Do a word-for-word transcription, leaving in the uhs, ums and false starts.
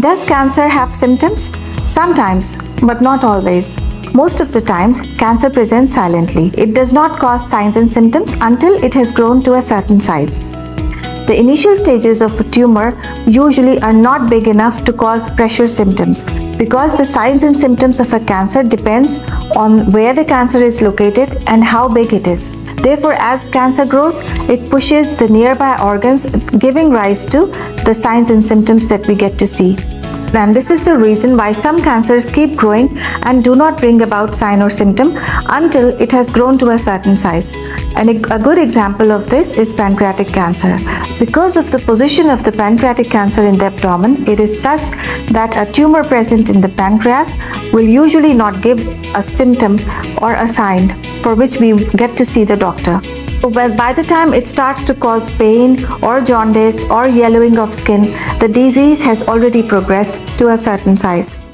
Does cancer have symptoms? Sometimes, but not always. Most of the time, cancer presents silently. It does not cause signs and symptoms until it has grown to a certain size. The initial stages of a tumor usually are not big enough to cause pressure symptoms because the signs and symptoms of a cancer depends on where the cancer is located and how big it is. Therefore, as cancer grows, it pushes the nearby organs, giving rise to the signs and symptoms that we get to see. And this is the reason why some cancers keep growing and do not bring about sign or symptom until it has grown to a certain size. And a good example of this is pancreatic cancer. Because of the position of the pancreatic cancer in the abdomen, it is such that a tumor present in the pancreas will usually not give a symptom or a sign for which we get to see the doctor. Well, by the time it starts to cause pain or jaundice or yellowing of skin, the disease has already progressed to a certain size.